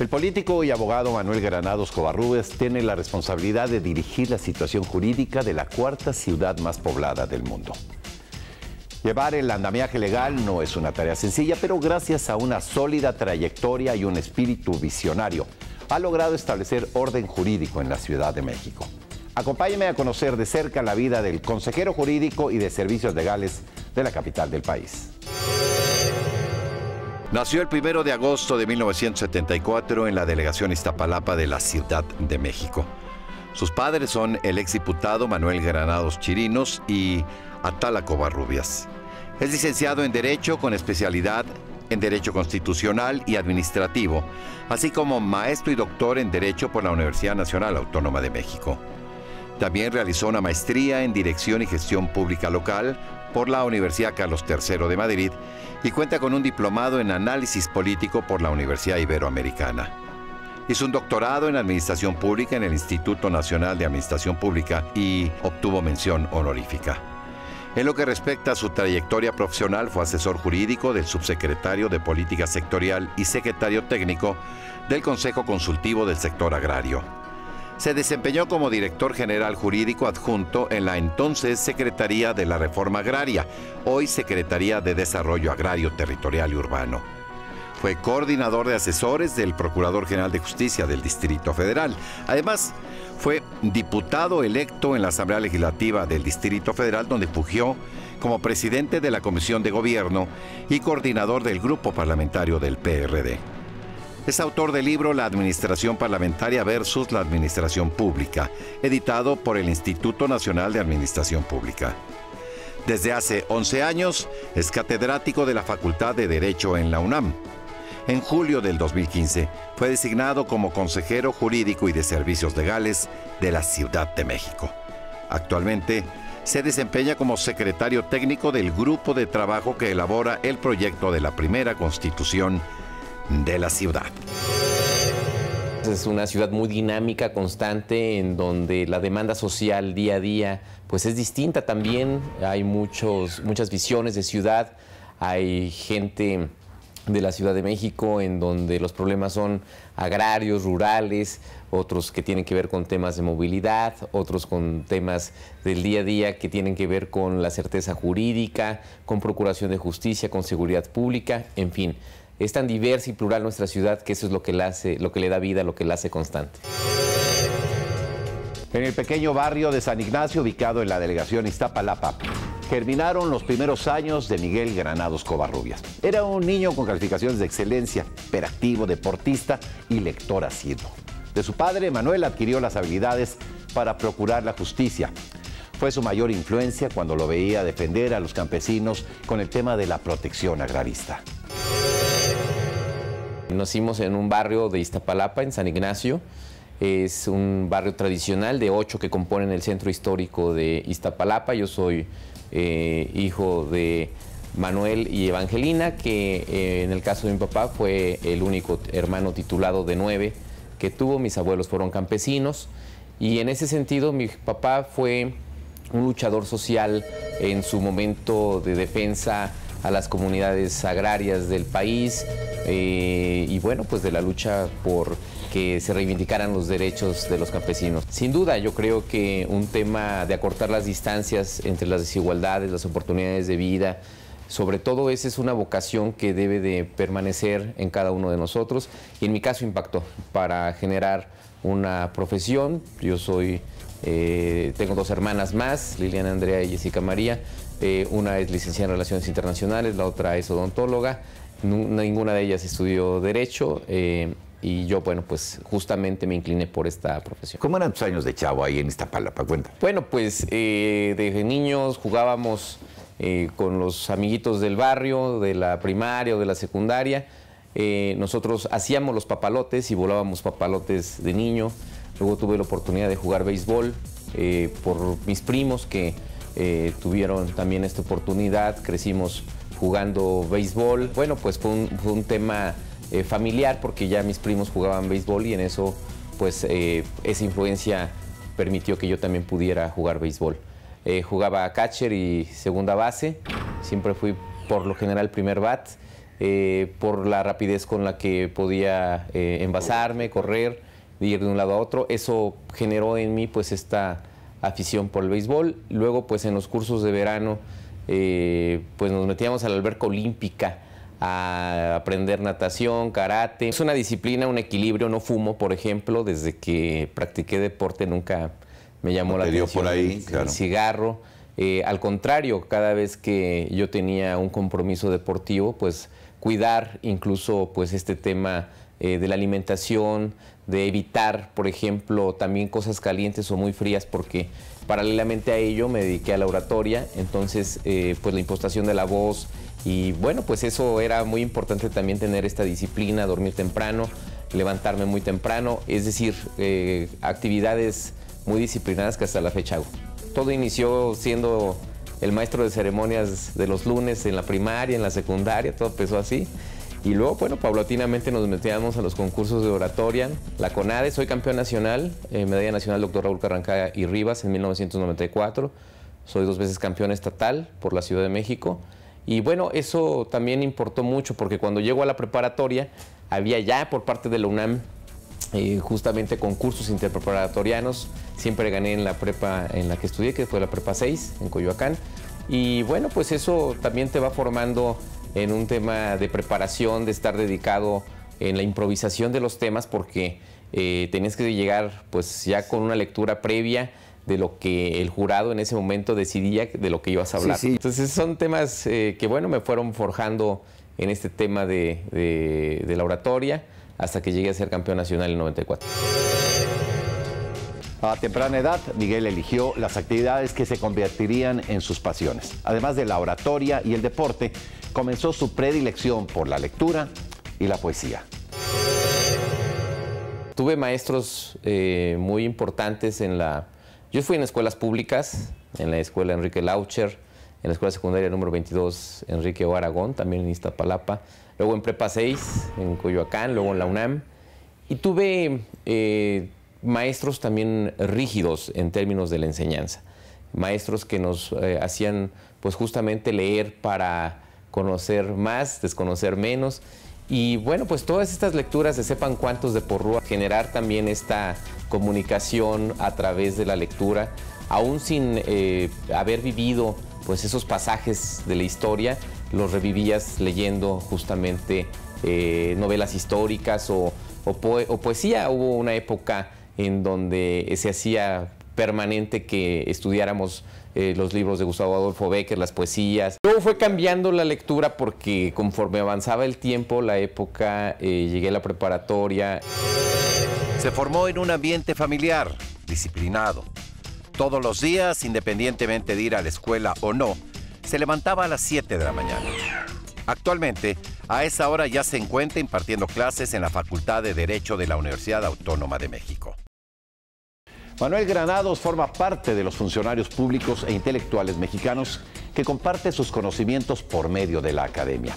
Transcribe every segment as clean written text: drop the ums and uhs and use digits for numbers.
El político y abogado Manuel Granados Covarrubias tiene la responsabilidad de dirigir la situación jurídica de la cuarta ciudad más poblada del mundo. Llevar el andamiaje legal no es una tarea sencilla, pero gracias a una sólida trayectoria y un espíritu visionario, ha logrado establecer orden jurídico en la Ciudad de México. Acompáñeme a conocer de cerca la vida del consejero jurídico y de servicios legales de la capital del país. Nació el 1 de agosto de 1974 en la delegación Iztapalapa de la Ciudad de México. Sus padres son el exdiputado Manuel Granados Chirinos y Atala Covarrubias. Es licenciado en Derecho con especialidad en Derecho Constitucional y Administrativo, así como maestro y doctor en Derecho por la Universidad Nacional Autónoma de México. También realizó una maestría en Dirección y Gestión Pública Local por la Universidad Carlos III de Madrid y cuenta con un diplomado en Análisis Político por la Universidad Iberoamericana. Hizo un doctorado en Administración Pública en el Instituto Nacional de Administración Pública y obtuvo mención honorífica. En lo que respecta a su trayectoria profesional, fue asesor jurídico del subsecretario de Política Sectorial y secretario técnico del Consejo Consultivo del Sector Agrario. Se desempeñó como director general jurídico adjunto en la entonces Secretaría de la Reforma Agraria, hoy Secretaría de Desarrollo Agrario, Territorial y Urbano. Fue coordinador de asesores del Procurador General de Justicia del Distrito Federal. Además, fue diputado electo en la Asamblea Legislativa del Distrito Federal, donde fungió como presidente de la Comisión de Gobierno y coordinador del Grupo Parlamentario del PRD. Es autor del libro La Administración Parlamentaria versus la Administración Pública, editado por el Instituto Nacional de Administración Pública. Desde hace 11 años es catedrático de la Facultad de Derecho en la UNAM. En julio del 2015 fue designado como consejero jurídico y de servicios legales de la Ciudad de México. Actualmente se desempeña como secretario técnico del grupo de trabajo que elabora el proyecto de la primera Constitución de la ciudad. Es una ciudad muy dinámica, constante, en donde la demanda social día a día pues es distinta también. Hay muchas visiones de ciudad, hay gente de la Ciudad de México en donde los problemas son agrarios, rurales, otros que tienen que ver con temas de movilidad, otros con temas del día a día que tienen que ver con la certeza jurídica, con procuración de justicia, con seguridad pública, en fin. Es tan diversa y plural nuestra ciudad que eso es lo que le da vida, lo que la hace constante. En el pequeño barrio de San Ignacio, ubicado en la delegación Iztapalapa, germinaron los primeros años de Miguel Granados Covarrubias. Era un niño con calificaciones de excelencia, hiperactivo, deportista y lector asiduo. De su padre, Manuel adquirió las habilidades para procurar la justicia. Fue su mayor influencia cuando lo veía defender a los campesinos con el tema de la protección agrarista. Nos hicimos en un barrio de Iztapalapa, en San Ignacio. Es un barrio tradicional de 8 que componen el centro histórico de Iztapalapa. Yo soy hijo de Manuel y Evangelina, que en el caso de mi papá fue el único hermano titulado de 9 que tuvo. Mis abuelos fueron campesinos y en ese sentido mi papá fue un luchador social en su momento de defensa a las comunidades agrarias del país y bueno, pues de la lucha por que se reivindicaran los derechos de los campesinos. Sin duda, yo creo que un tema de acortar las distancias entre las desigualdades, las oportunidades de vida, sobre todo esa es una vocación que debe de permanecer en cada uno de nosotros y en mi caso impactó para generar una profesión. Yo soy... tengo 2 hermanas más, Liliana Andrea y Jessica María. Una es licenciada en Relaciones Internacionales, la otra es odontóloga. Ninguna de ellas estudió Derecho y yo, bueno, pues justamente me incliné por esta profesión. ¿Cómo eran tus años de chavo ahí en Iztapalapa? Cuenta. Bueno, pues desde niños jugábamos con los amiguitos del barrio, de la primaria o de la secundaria. Nosotros hacíamos los papalotes y volábamos papalotes de niño. Luego tuve la oportunidad de jugar béisbol por mis primos que tuvieron también esta oportunidad. Crecimos jugando béisbol. Bueno, pues fue un tema familiar porque ya mis primos jugaban béisbol y en eso, pues, esa influencia permitió que yo también pudiera jugar béisbol. Jugaba catcher y segunda base. Siempre fui, por lo general, primer bat. por la rapidez con la que podía envasarme, correr, ir de un lado a otro. Eso generó en mí pues esta afición por el béisbol. Luego pues en los cursos de verano pues nos metíamos a la alberca olímpica a aprender natación, karate. Es una disciplina, un equilibrio. No fumo, por ejemplo, desde que practiqué deporte nunca me llamó la atención por ahí, el cigarro. Al contrario, cada vez que yo tenía un compromiso deportivo, pues cuidar incluso pues este tema de la alimentación, de evitar, por ejemplo, también cosas calientes o muy frías, porque paralelamente a ello me dediqué a la oratoria, entonces pues la impostación de la voz y bueno, pues eso era muy importante también, tener esta disciplina, dormir temprano, levantarme muy temprano, es decir, actividades muy disciplinadas que hasta la fecha hago. Todo inició siendo el maestro de ceremonias de los lunes en la primaria, en la secundaria, todo empezó así. Y luego, bueno, paulatinamente nos metíamos a los concursos de oratoria. La CONADE, soy campeón nacional, medalla nacional Dr. Raúl Carranca y Rivas en 1994. Soy 2 veces campeón estatal por la Ciudad de México. Y bueno, eso también importó mucho porque cuando llego a la preparatoria, había ya por parte de la UNAM justamente concursos interpreparatorianos. Siempre gané en la prepa en la que estudié, que fue la Prepa 6 en Coyoacán. Y bueno, pues eso también te va formando en un tema de preparación, de estar dedicado en la improvisación de los temas, porque tenías que llegar pues ya con una lectura previa de lo que el jurado en ese momento decidía de lo que ibas a hablar. Sí, sí. Entonces son temas que bueno, me fueron forjando en este tema de la oratoria hasta que llegué a ser campeón nacional en 94. A temprana edad, Miguel eligió las actividades que se convertirían en sus pasiones. Además de la oratoria y el deporte, comenzó su predilección por la lectura y la poesía. Tuve maestros muy importantes en la... Yo fui en escuelas públicas, en la escuela Enrique Laucher, en la escuela secundaria número 22, Enrique O. Aragón, también en Iztapalapa, luego en Prepa 6, en Coyoacán, luego en la UNAM. Y tuve... maestros también rígidos en términos de la enseñanza, maestros que nos hacían pues justamente leer para conocer más, desconocer menos y bueno, pues todas estas lecturas de sepan cuántos de Porrúa, generar también esta comunicación a través de la lectura, aún sin haber vivido pues esos pasajes de la historia, los revivías leyendo justamente novelas históricas o poesía. Hubo una época en donde se hacía permanente que estudiáramos los libros de Gustavo Adolfo Bécquer, las poesías. Luego fue cambiando la lectura porque conforme avanzaba el tiempo, la época, llegué a la preparatoria. Se formó en un ambiente familiar, disciplinado. Todos los días, independientemente de ir a la escuela o no, se levantaba a las 7 de la mañana. Actualmente, a esa hora ya se encuentra impartiendo clases en la Facultad de Derecho de la Universidad Autónoma de México. Manuel Granados forma parte de los funcionarios públicos e intelectuales mexicanos que comparte sus conocimientos por medio de la academia.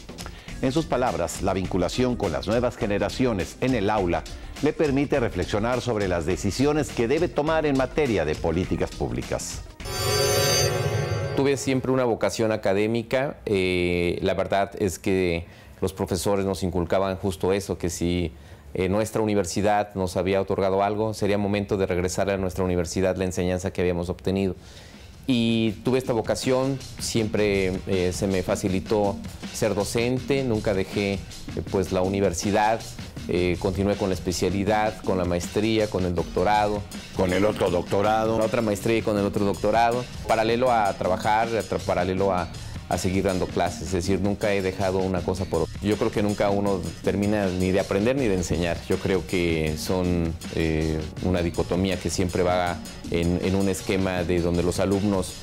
En sus palabras, la vinculación con las nuevas generaciones en el aula le permite reflexionar sobre las decisiones que debe tomar en materia de políticas públicas. Tuve siempre una vocación académica. La verdad es que los profesores nos inculcaban justo eso, que si... nuestra universidad nos había otorgado algo, sería momento de regresar a nuestra universidad la enseñanza que habíamos obtenido. Y tuve esta vocación, siempre se me facilitó ser docente, nunca dejé pues la universidad, continué con la especialidad, con la maestría, con el doctorado. Con el otro doctorado. La otra maestría y con el otro doctorado. Paralelo a trabajar, paralelo a seguir dando clases, es decir, nunca he dejado una cosa por otra. Yo creo que nunca uno termina ni de aprender ni de enseñar. Yo creo que son una dicotomía que siempre va en un esquema de donde los alumnos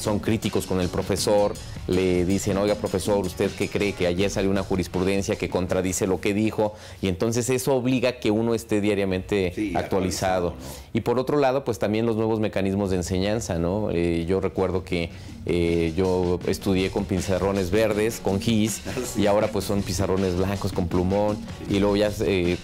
son críticos con el profesor, le dicen, oiga profesor, ¿usted qué cree? Que ayer salió una jurisprudencia que contradice lo que dijo, y entonces eso obliga a que uno esté diariamente actualizado. Y por otro lado, pues también los nuevos mecanismos de enseñanza, ¿no? Yo recuerdo que yo estudié con pizarrones verdes, con gis, y ahora pues son pizarrones blancos con plumón, y luego ya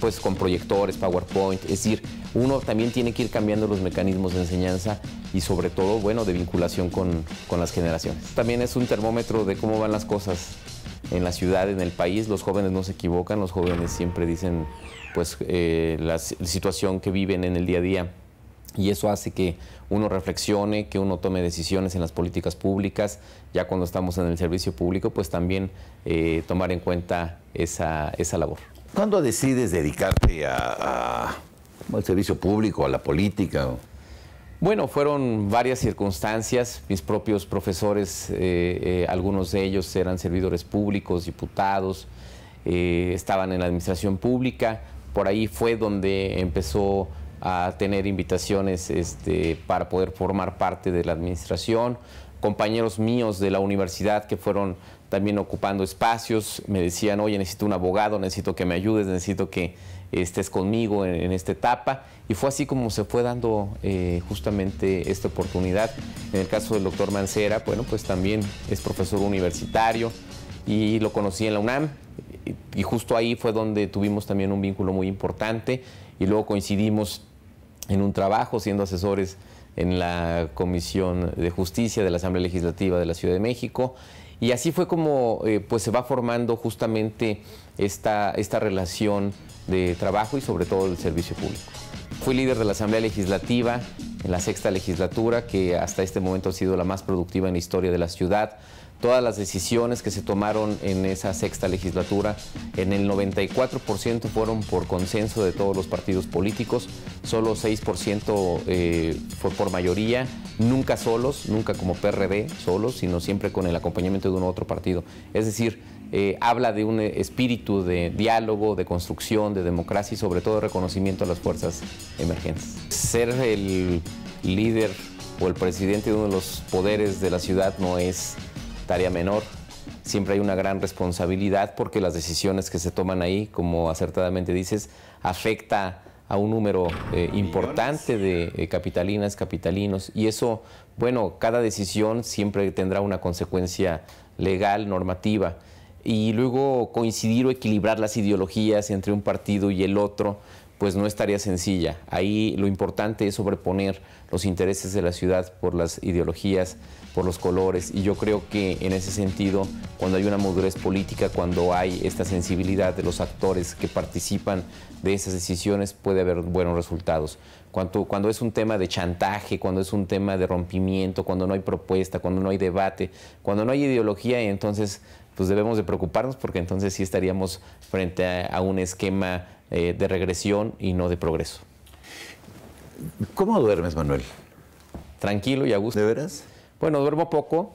pues con proyectores, PowerPoint, es decir, uno también tiene que ir cambiando los mecanismos de enseñanza y sobre todo, bueno, de vinculación con las generaciones. También es un termómetro de cómo van las cosas. en la ciudad, en el país. Los jóvenes no se equivocan, los jóvenes siempre dicen pues la situación que viven en el día a día. Y eso hace que uno reflexione, que uno tome decisiones en las políticas públicas. Ya cuando estamos en el servicio público, pues también tomar en cuenta esa labor. ¿Cuándo decides dedicarte al servicio público, a la política? Bueno, fueron varias circunstancias. Mis propios profesores, algunos de ellos eran servidores públicos, diputados, estaban en la administración pública. Por ahí fue donde empezó a tener invitaciones para poder formar parte de la administración. Compañeros míos de la universidad que fueron también ocupando espacios, me decían, oye, necesito un abogado, necesito que me ayudes, necesito que estés conmigo en esta etapa. Y fue así como se fue dando justamente esta oportunidad. En el caso del doctor Mancera, bueno, pues también es profesor universitario y lo conocí en la UNAM. Y justo ahí fue donde tuvimos también un vínculo muy importante y luego coincidimos en un trabajo siendo asesores en la Comisión de Justicia de la Asamblea Legislativa de la Ciudad de México. Y así fue como pues se va formando justamente esta relación de trabajo y sobre todo el servicio público. Fui líder de la Asamblea Legislativa en la sexta legislatura, que hasta este momento ha sido la más productiva en la historia de la ciudad. Todas las decisiones que se tomaron en esa sexta legislatura, en el 94% fueron por consenso de todos los partidos políticos, solo 6% fue por mayoría, nunca solos, nunca como PRD solos, sino siempre con el acompañamiento de uno u otro partido. Es decir, habla de un espíritu de diálogo, de construcción, de democracia y sobre todo de reconocimiento a las fuerzas emergentes. Ser el líder o el presidente de uno de los poderes de la ciudad no es tarea menor, siempre hay una gran responsabilidad porque las decisiones que se toman ahí, como acertadamente dices, afecta a un número importante de capitalinas, capitalinos, y eso, bueno, cada decisión siempre tendrá una consecuencia legal, normativa, y luego coincidir o equilibrar las ideologías entre un partido y el otro, pues no es tarea sencilla. Ahí lo importante es sobreponer los intereses de la ciudad por las ideologías, por los colores. Y yo creo que en ese sentido, cuando hay una madurez política, cuando hay esta sensibilidad de los actores que participan de esas decisiones, puede haber buenos resultados. Cuando es un tema de chantaje, cuando es un tema de rompimiento, cuando no hay propuesta, cuando no hay debate, cuando no hay ideología, entonces pues debemos de preocuparnos porque entonces sí estaríamos frente a un esquema de regresión y no de progreso. ¿Cómo duermes, Manuel? Tranquilo y a gusto. ¿De veras? Bueno, duermo poco,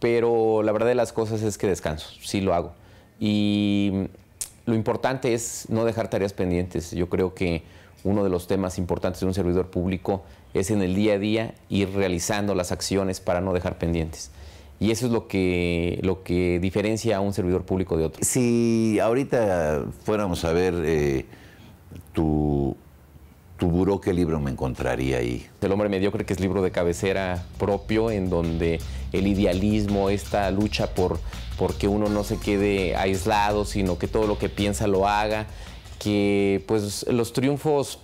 pero la verdad de las cosas es que descanso, sí lo hago. Y lo importante es no dejar tareas pendientes. Yo creo que uno de los temas importantes de un servidor público es en el día a día ir realizando las acciones para no dejar pendientes. Y eso es lo que diferencia a un servidor público de otro. Si ahorita fuéramos a ver tu buró, ¿qué libro me encontraría ahí? El hombre mediocre, que es libro de cabecera propio, en donde el idealismo, esta lucha por que uno no se quede aislado, sino que todo lo que piensa lo haga, que pues los triunfos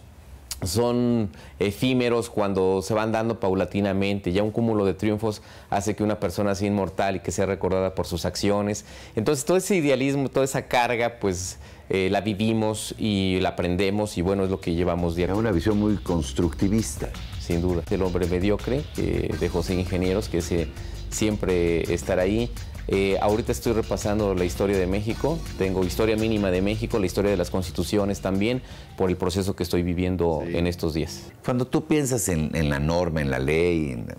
son efímeros cuando se van dando paulatinamente. Ya un cúmulo de triunfos hace que una persona sea inmortal y que sea recordada por sus acciones. Entonces todo ese idealismo, toda esa carga, pues la vivimos y la aprendemos y bueno, es lo que llevamos día a día. Una visión muy constructivista. Sin duda. El hombre mediocre de José Ingenieros, que siempre estará ahí. Ahorita estoy repasando la historia de México, tengo historia mínima de México, la historia de las constituciones también, por el proceso que estoy viviendo en estos días. Cuando tú piensas en la norma, en la ley, ¿en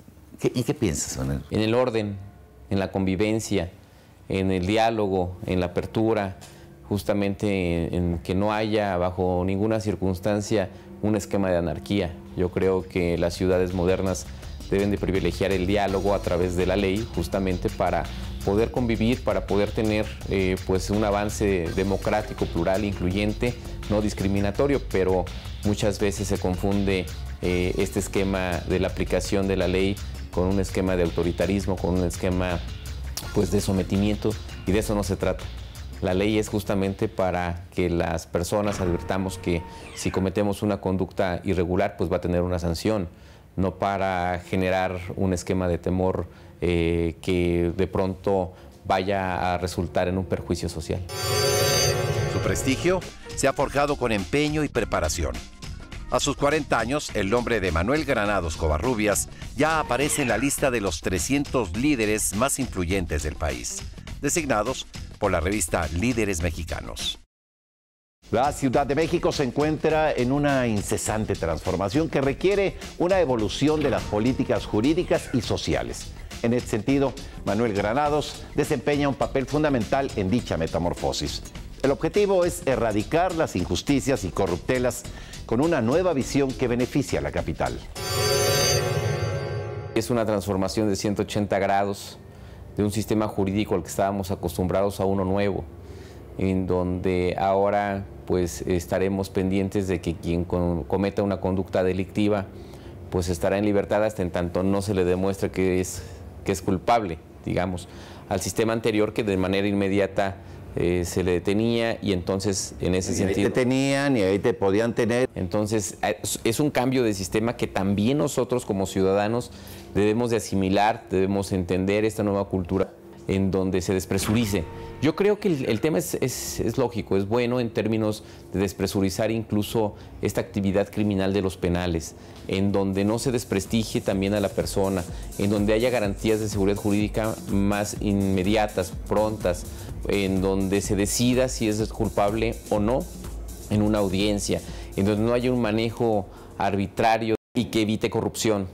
qué piensas, Manuel? En el orden, en la convivencia, en el diálogo, en la apertura, justamente en que no haya bajo ninguna circunstancia un esquema de anarquía. Yo creo que las ciudades modernas deben de privilegiar el diálogo a través de la ley, justamente para poder convivir, para poder tener pues un avance democrático, plural, incluyente, no discriminatorio, pero muchas veces se confunde este esquema de la aplicación de la ley con un esquema de autoritarismo, con un esquema pues de sometimiento, y de eso no se trata. La ley es justamente para que las personas advirtamos que si cometemos una conducta irregular, pues va a tener una sanción, no para generar un esquema de temor que de pronto vaya a resultar en un perjuicio social. Su prestigio se ha forjado con empeño y preparación. A sus 40 años, el nombre de Manuel Granados Covarrubias ya aparece en la lista de los 300 líderes más influyentes del país, designados por la revista Líderes Mexicanos. La Ciudad de México se encuentra en una incesante transformación que requiere una evolución de las políticas jurídicas y sociales. En este sentido, Manuel Granados desempeña un papel fundamental en dicha metamorfosis. El objetivo es erradicar las injusticias y corruptelas con una nueva visión que beneficia a la capital. Es una transformación de 180 grados de un sistema jurídico al que estábamos acostumbrados a uno nuevo, en donde ahora pues estaremos pendientes de que quien cometa una conducta delictiva pues estará en libertad hasta en tanto no se le demuestre que es culpable, digamos, al sistema anterior que de manera inmediata se le detenía y entonces en ese sentido... Ahí te tenían y ahí te podían tener. Entonces es un cambio de sistema que también nosotros como ciudadanos debemos de asimilar, debemos entender esta nueva cultura en donde se despresurice. Yo creo que el tema es lógico, es bueno en términos de despresurizar incluso esta actividad criminal de los penales, en donde no se desprestigie también a la persona, en donde haya garantías de seguridad jurídica más inmediatas, prontas, en donde se decida si es culpable o no en una audiencia, en donde no haya un manejo arbitrario y que evite corrupción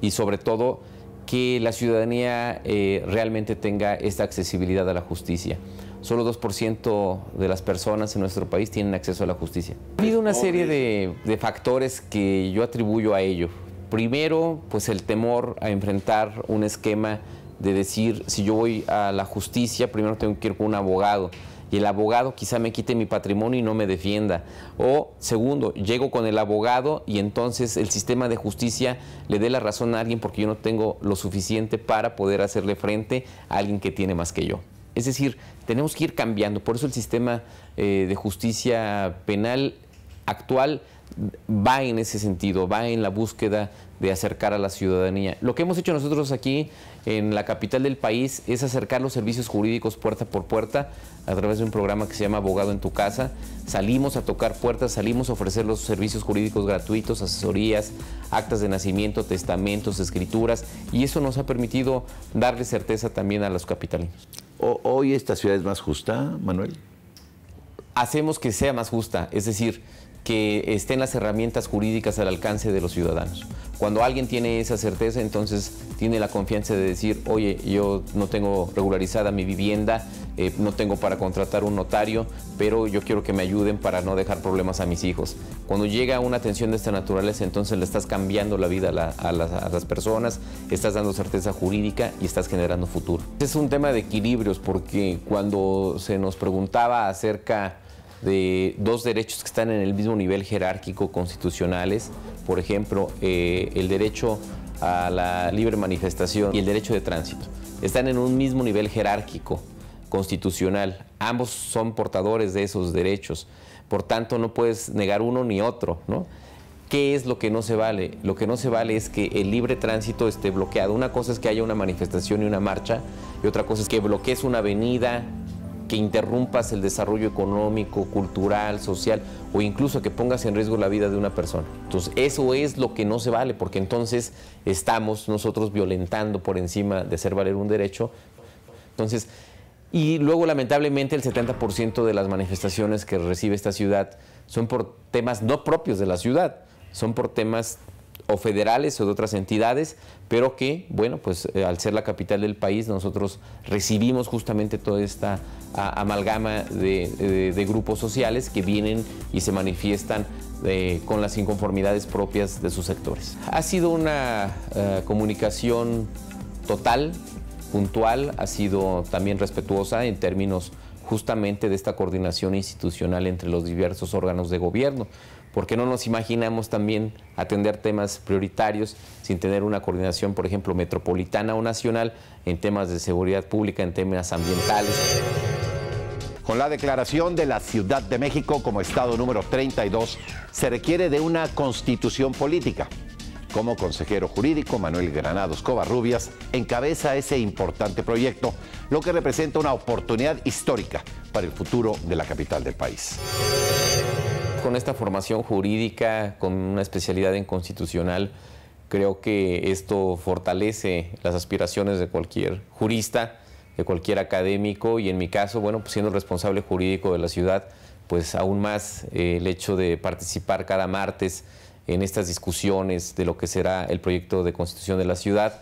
y sobre todo que la ciudadanía realmente tenga esta accesibilidad a la justicia. Solo 2% de las personas en nuestro país tienen acceso a la justicia. Ha habido una serie de factores que yo atribuyo a ello. Primero, pues el temor a enfrentar un esquema de decir, si yo voy a la justicia, primero tengo que ir con un abogado. Y el abogado quizá me quite mi patrimonio y no me defienda. O, segundo, llego con el abogado y entonces el sistema de justicia le dé la razón a alguien porque yo no tengo lo suficiente para poder hacerle frente a alguien que tiene más que yo. Es decir, tenemos que ir cambiando. Por eso el sistema de justicia penal actual va en ese sentido, va en la búsqueda de acercar a la ciudadanía. Lo que hemos hecho nosotros aquí en la capital del país es acercar los servicios jurídicos puerta por puerta a través de un programa que se llama Abogado en tu Casa. Salimos a tocar puertas, salimos a ofrecer los servicios jurídicos gratuitos, asesorías, actas de nacimiento, testamentos, escrituras, y eso nos ha permitido darle certeza también a los capitalinos. ¿Hoy esta ciudad es más justa, Manuel? Hacemos que sea más justa, es decir, que estén las herramientas jurídicas al alcance de los ciudadanos. Cuando alguien tiene esa certeza, entonces tiene la confianza de decir, oye, yo no tengo regularizada mi vivienda, no tengo para contratar un notario, pero yo quiero que me ayuden para no dejar problemas a mis hijos. Cuando llega una atención de esta naturaleza, entonces le estás cambiando la vida a las personas, estás dando certeza jurídica y estás generando futuro. Es un tema de equilibrios, porque cuando se nos preguntaba acerca de dos derechos que están en el mismo nivel jerárquico constitucionales, por ejemplo, el derecho a la libre manifestación y el derecho de tránsito, están en un mismo nivel jerárquico constitucional, ambos son portadores de esos derechos, por tanto no puedes negar uno ni otro, ¿no? ¿Qué es lo que no se vale? Lo que no se vale es que el libre tránsito esté bloqueado. Una cosa es que haya una manifestación y una marcha, y otra cosa es que bloquees una avenida, que interrumpas el desarrollo económico, cultural, social, o incluso que pongas en riesgo la vida de una persona. Entonces, eso es lo que no se vale, porque entonces estamos nosotros violentando por encima de hacer valer un derecho. Entonces, y luego, lamentablemente, el 70% de las manifestaciones que recibe esta ciudad son por temas no propios de la ciudad, son por temas o federales o de otras entidades, pero que, bueno, pues al ser la capital del país, nosotros recibimos justamente toda esta amalgama de grupos sociales que vienen y se manifiestan con las inconformidades propias de sus sectores. Ha sido una comunicación total, puntual, ha sido también respetuosa en términos justamente de esta coordinación institucional entre los diversos órganos de gobierno, porque no nos imaginamos también atender temas prioritarios sin tener una coordinación, por ejemplo, metropolitana o nacional en temas de seguridad pública, en temas ambientales. Con la declaración de la Ciudad de México como Estado número 32, se requiere de una constitución política. como consejero jurídico, Manuel Granados Covarrubias encabeza ese importante proyecto, lo que representa una oportunidad histórica para el futuro de la capital del país. Con esta formación jurídica, con una especialidad en constitucional, creo que esto fortalece las aspiraciones de cualquier jurista, de cualquier académico, y en mi caso, bueno, pues siendo el responsable jurídico de la ciudad, pues aún más el hecho de participar cada martes en estas discusiones de lo que será el proyecto de constitución de la ciudad,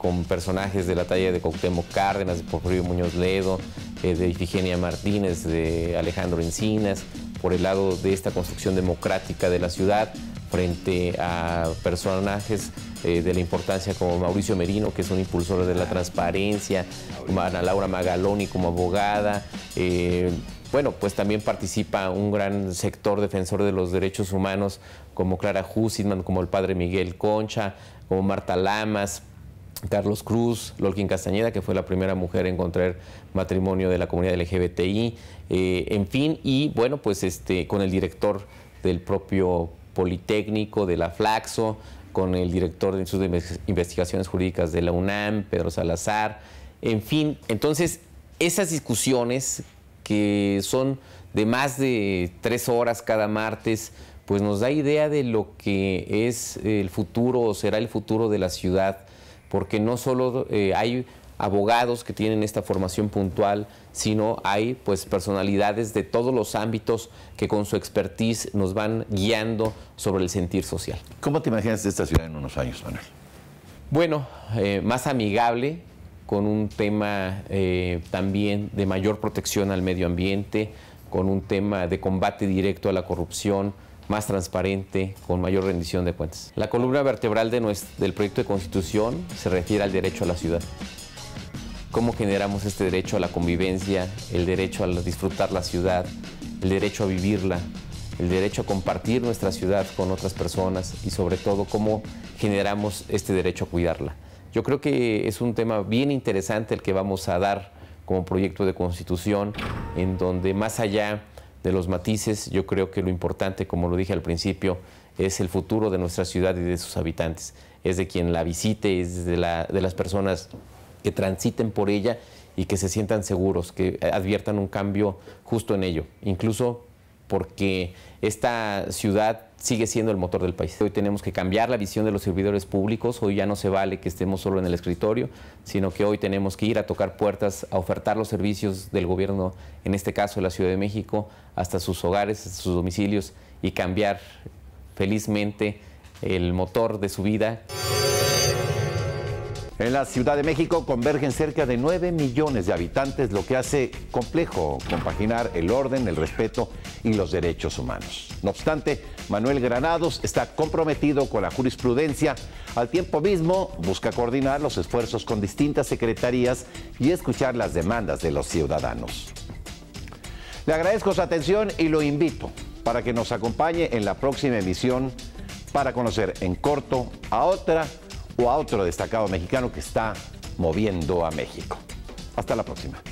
con personajes de la talla de Cuauhtémoc Cárdenas, de Porfirio Muñoz Ledo, de Ifigenia Martínez, de Alejandro Encinas, por el lado de esta construcción democrática de la ciudad, frente a personajes de la importancia como Mauricio Merino, que es un impulsor de la transparencia, como Ana Laura Magaloni como abogada. Bueno, pues también participa un gran sector defensor de los derechos humanos, como Clara Hussitman, como el padre Miguel Concha, como Marta Lamas, Carlos Cruz, Lolkin Castañeda, que fue la primera mujer en contraer matrimonio de la comunidad LGBTI, en fin, y bueno, pues con el director del propio Politécnico, de la Flaxo, con el director de sus investigaciones jurídicas de la UNAM, Pedro Salazar, en fin. Entonces, esas discusiones que son de más de 3 horas cada martes, pues nos da idea de lo que es el futuro o será el futuro de la ciudad, porque no solo hay abogados que tienen esta formación puntual, sino hay pues personalidades de todos los ámbitos que con su expertise nos van guiando sobre el sentir social. ¿Cómo te imaginas esta ciudad en unos años, Manuel? Bueno, más amigable, con un tema también de mayor protección al medio ambiente, con un tema de combate directo a la corrupción, más transparente, con mayor rendición de cuentas. La columna vertebral del proyecto de constitución se refiere al derecho a la ciudad. Cómo generamos este derecho a la convivencia, el derecho a disfrutar la ciudad, el derecho a vivirla, el derecho a compartir nuestra ciudad con otras personas y sobre todo cómo generamos este derecho a cuidarla. Yo creo que es un tema bien interesante el que vamos a dar como proyecto de constitución, en donde más allá de los matices, yo creo que lo importante, como lo dije al principio, es el futuro de nuestra ciudad y de sus habitantes. Es de quien la visite, es de las personas que transiten por ella y que se sientan seguros, que adviertan un cambio justo en ello, incluso porque esta ciudad sigue siendo el motor del país. Hoy tenemos que cambiar la visión de los servidores públicos, hoy ya no se vale que estemos solo en el escritorio, sino que hoy tenemos que ir a tocar puertas, a ofertar los servicios del gobierno, en este caso de la Ciudad de México, hasta sus hogares, hasta sus domicilios, y cambiar felizmente el motor de su vida. En la Ciudad de México convergen cerca de 9 millones de habitantes, lo que hace complejo compaginar el orden, el respeto y los derechos humanos. No obstante, Manuel Granados está comprometido con la jurisprudencia. Al tiempo mismo, busca coordinar los esfuerzos con distintas secretarías y escuchar las demandas de los ciudadanos. Le agradezco su atención y lo invito para que nos acompañe en la próxima emisión para conocer en corto a otro destacado mexicano que está moviendo a México. Hasta la próxima.